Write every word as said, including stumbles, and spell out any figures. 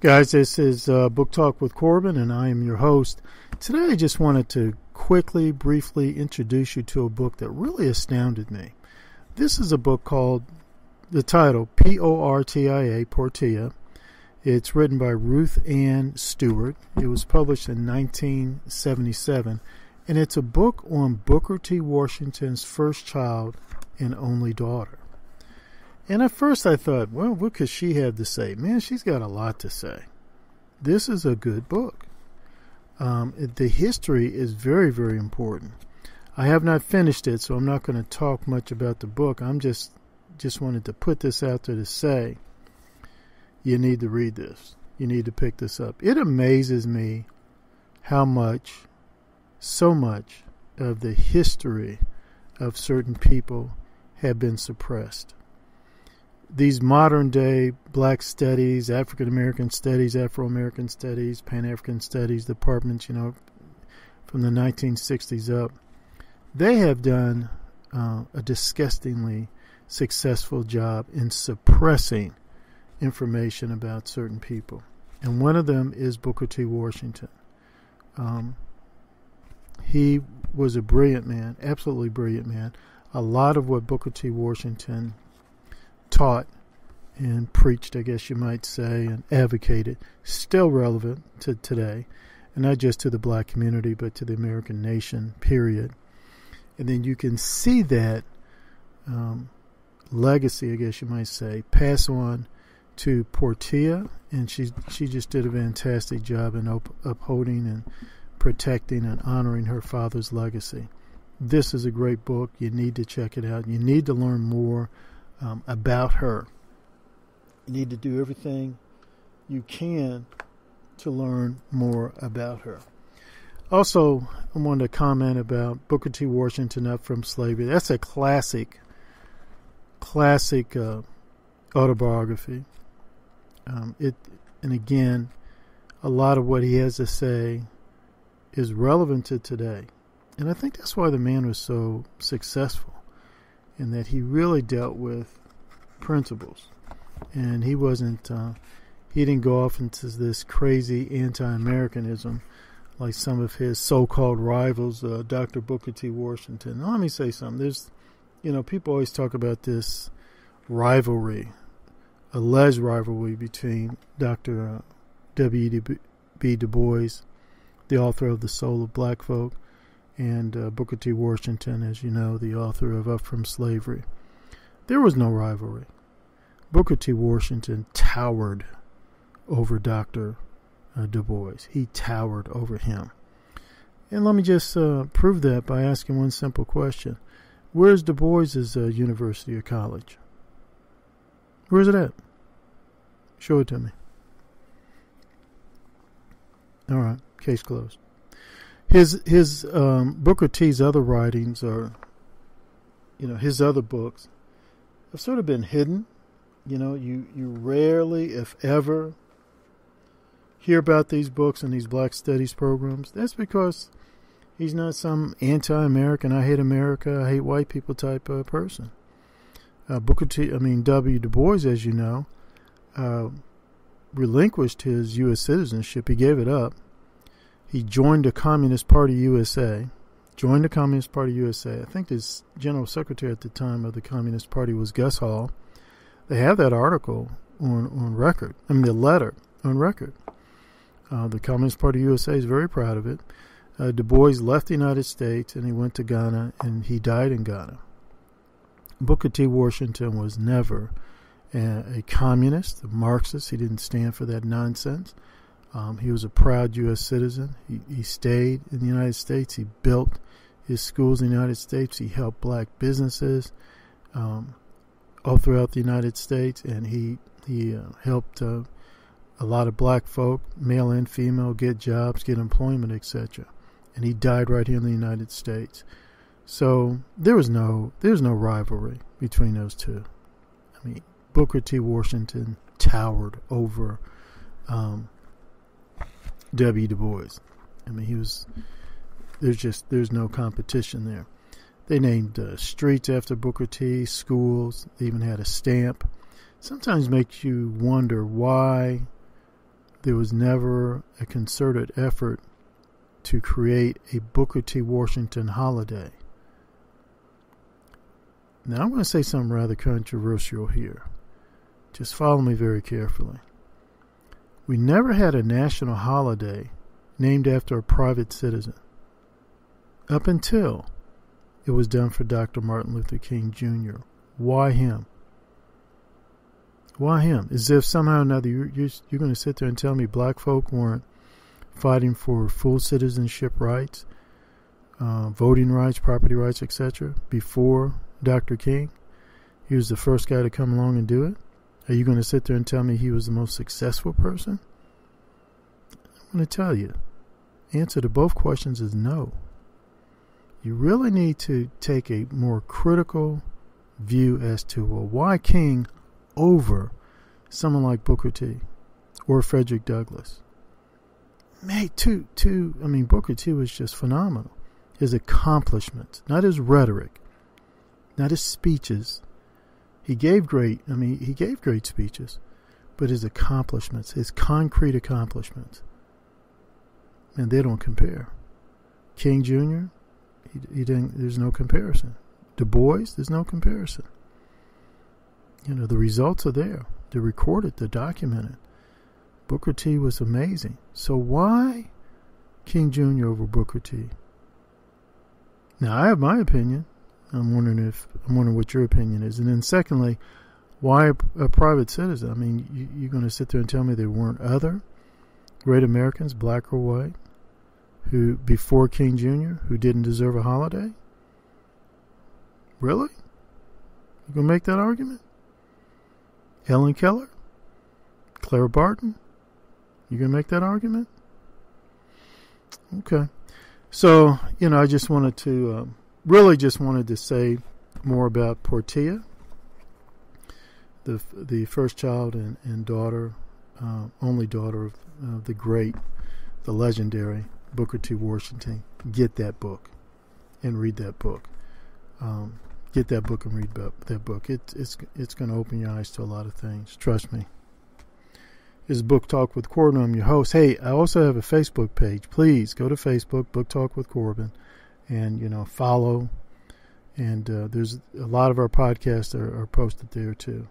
Guys, this is uh, Book Talk with Corbin, and I am your host. Today I just wanted to quickly, briefly introduce you to a book that really astounded me. This is a book called, the title, P O R T I A, Portia. It's written by Ruth Ann Stewart. It was published in nineteen seventy-seven, and it's a book on Booker T. Washington's first child and only daughter. And at first I thought, well, what could she have to say? Man, she's got a lot to say. This is a good book. Um, the history is very, very important. I have not finished it, so I'm not going to talk much about the book. I'm just, just wanted to put this out there to say, you need to read this. You need to pick this up. It amazes me how much, so much of the history of certain people have been suppressed. These modern day black studies, African American studies, Afro American studies, Pan African studies departments, you know, from the nineteen sixties up, they have done uh, a disgustingly successful job in suppressing information about certain people. And one of them is Booker T. Washington. Um, he was a brilliant man, absolutely brilliant man. A lot of what Booker T. Washington taught and preached, I guess you might say, and advocated, still relevant to today, and not just to the black community, but to the American nation, period. And then you can see that um, legacy, I guess you might say, pass on to Portia, and she she just did a fantastic job in up, upholding and protecting and honoring her father's legacy. This is a great book. You need to check it out. You need to learn more Um, about her. You need to do everything you can to learn more about her. Also, I wanted to comment about Booker T. Washington, Up From Slavery. That's a classic, classic uh, autobiography. Um, it, and again, a lot of what he has to say is relevant to today. And I think that's why the man was so successful, and that he really dealt with principles. And he wasn't, uh, he didn't go off into this crazy anti-Americanism like some of his so-called rivals, uh, Doctor Booker T. Washington. Now, let me say something. There's, you know, people always talk about this rivalry, alleged rivalry between Doctor W E B Du Bois, the author of The Soul of Black Folk, and uh, Booker T. Washington, as you know, the author of Up From Slavery. There was no rivalry. Booker T. Washington towered over Doctor Uh, Du Bois. He towered over him. And let me just uh, prove that by asking one simple question. Where's Du Bois's uh, university or college? Where's it at? Show it to me. All right, case closed. His his um, Booker T's other writings are, you know, his other books have sort of been hidden. You know, you, you rarely, if ever, hear about these books and these black studies programs. That's because he's not some anti-American, I hate America, I hate white people type of person. Uh, Booker T, I mean, W. Du Bois, as you know, uh, relinquished his U S citizenship. He gave it up. He joined the Communist Party U S A, joined the Communist Party U S A. I think his general secretary at the time of the Communist Party was Gus Hall. They have that article on, on record, I mean the letter on record. Uh, the Communist Party U S A is very proud of it. Uh, Du Bois left the United States and he went to Ghana, and he died in Ghana. Booker T. Washington was never a, a communist, a Marxist. He didn't stand for that nonsense. Um, he was a proud U S citizen. He, he stayed in the United States. He built his schools in the United States. He helped black businesses um, all throughout the United States. And he, he uh, helped uh, a lot of black folk, male and female, get jobs, get employment, et cetera. And he died right here in the United States. So there was no, there was no rivalry between those two. I mean, Booker T. Washington towered over Um, W. Du Bois. I mean, he was, there's just, there's no competition there. They named uh, streets after Booker T, schools, they even had a stamp. Sometimes makes you wonder why There was never a concerted effort to create a Booker T. Washington holiday. Now, I'm going to say something rather controversial here. Just follow me very carefully. We never had a national holiday named after a private citizen, up until it was done for Doctor Martin Luther King Junior Why him? Why him? As if somehow or another you're, you're, you're going to sit there and tell me black folk weren't fighting for full citizenship rights, uh, voting rights, property rights, et cetera before Doctor King. He was the first guy to come along and do it. Are you going to sit there and tell me he was the most successful person? I'm going to tell you, the answer to both questions is no. You really need to take a more critical view as to, well, why King over someone like Booker T. or Frederick Douglass? Mate, two, two, I mean, Booker T was just phenomenal. His accomplishments, not his rhetoric, not his speeches. He gave great, I mean, he gave great speeches, but his accomplishments, his concrete accomplishments, and they don't compare. King Junior, he, he didn't, there's no comparison. Du Bois, there's no comparison. You know, the results are there. They're recorded, they're documented. Booker T was amazing. So why King Junior over Booker T? Now, I have my opinion. I'm wondering if I'm wondering what your opinion is. And then secondly, why a, a private citizen? I mean, you, you're going to sit there and tell me there weren't other great Americans, black or white, who before King Junior who didn't deserve a holiday? Really? You going to make that argument? Helen Keller? Clara Barton? You going to make that argument? Okay. So, you know, I just wanted to, um, really just wanted to say more about Portia, the, the first child and, and daughter, uh, only daughter of uh, the great, the legendary Booker T. Washington. Get that book and read that book. Um, get that book and read that book. It, it's it's going to open your eyes to a lot of things. Trust me. This is Book Talk with Corbin. I'm your host. Hey, I also have a Facebook page. Please go to Facebook, Book Talk with Corbin, and, you know, follow. And uh, there's a lot of our podcasts are, are posted there, too.